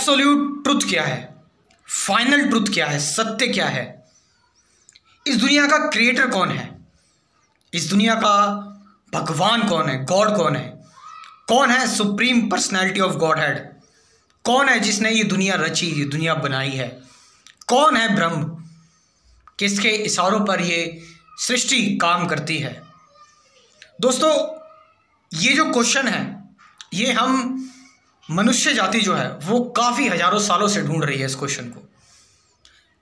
Absolute truth क्या है, final truth क्या है, सत्य क्या है, इस दुनिया का क्रिएटर कौन है, इस दुनिया का भगवान कौन है, गॉड कौन है, कौन है supreme personality of Godhead, कौन है जिसने ये दुनिया रची, ये दुनिया बनाई है, कौन है ब्रह्म, किसके इशारों पर ये सृष्टि काम करती है। दोस्तों ये जो क्वेश्चन है ये हम मनुष्य जाति जो है वो काफ़ी हजारों सालों से ढूंढ रही है इस क्वेश्चन को,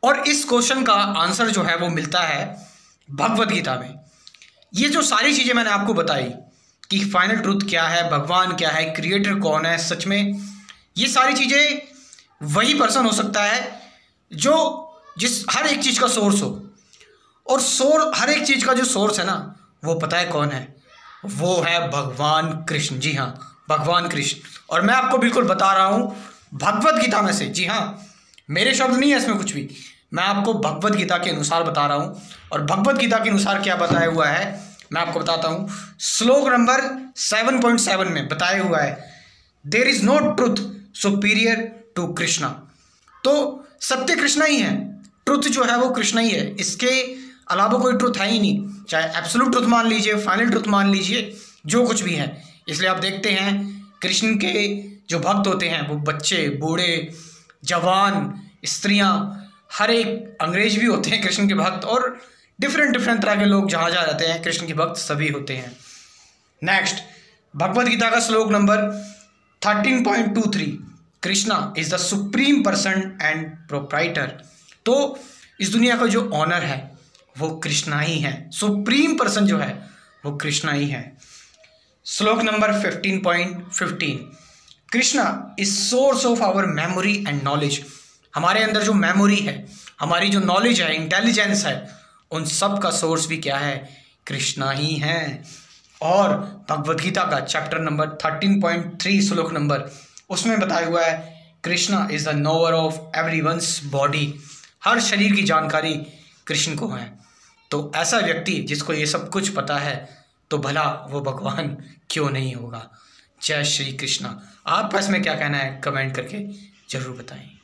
और इस क्वेश्चन का आंसर जो है वो मिलता है भगवद्गीता में। ये जो सारी चीज़ें मैंने आपको बताई कि फाइनल ट्रूथ क्या है, भगवान क्या है, क्रिएटर कौन है, सच में ये सारी चीज़ें वही पर्सन हो सकता है जो जिस हर एक चीज़ का सोर्स हो, और हर एक चीज़ का जो सोर्स है ना वो पता है कौन है, वो है भगवान कृष्ण। जी हाँ, भगवान कृष्ण। और मैं आपको बिल्कुल बता रहा हूँ भगवद गीता में से, जी हाँ मेरे शब्द नहीं है इसमें कुछ भी, मैं आपको भगवद गीता के अनुसार बता रहा हूँ। और भगवद गीता के अनुसार क्या बताया हुआ है मैं आपको बताता हूँ। श्लोक नंबर 7.7 में बताया हुआ है, there is no truth superior to Krishna. तो सत्य कृष्णा ही है, ट्रुथ जो है वो कृष्णा ही है, इसके अलावा कोई ट्रुथ है ही नहीं, चाहे एब्सोल्यूट ट्रुथ मान लीजिए, फाइनल ट्रुथ मान लीजिए, जो कुछ भी है। इसलिए आप देखते हैं कृष्ण के जो भक्त होते हैं वो बच्चे, बूढ़े, जवान, स्त्रियां, हर एक अंग्रेज भी होते हैं कृष्ण के भक्त, और डिफरेंट डिफरेंट तरह के लोग जहाँ जहाँ रहते हैं कृष्ण के भक्त सभी होते हैं। नेक्स्ट भगवद्गीता का श्लोक number 13.23, Krishna is the supreme person and proprietor. तो इस दुनिया का जो ऑनर है वो कृष्णा ही है, सुप्रीम पर्सन जो है वो कृष्णा ही है। श्लोक number 15.15, Krishna is source of our memory and knowledge. हमारे अंदर जो मेमोरी है, हमारी जो नॉलेज है, इंटेलिजेंस है, उन सब का सोर्स भी क्या है, कृष्णा ही है। और भगवद्गीता का चैप्टर नंबर 13.3 श्लोक नंबर, उसमें बताया हुआ है Krishna is the knower of everyone's body. हर शरीर की जानकारी कृष्ण को है। तो ऐसा व्यक्ति जिसको ये सब कुछ पता है तो भला वो भगवान क्यों नहीं होगा। जय श्री कृष्णा। आपका इसमें क्या कहना है कमेंट करके ज़रूर बताएं।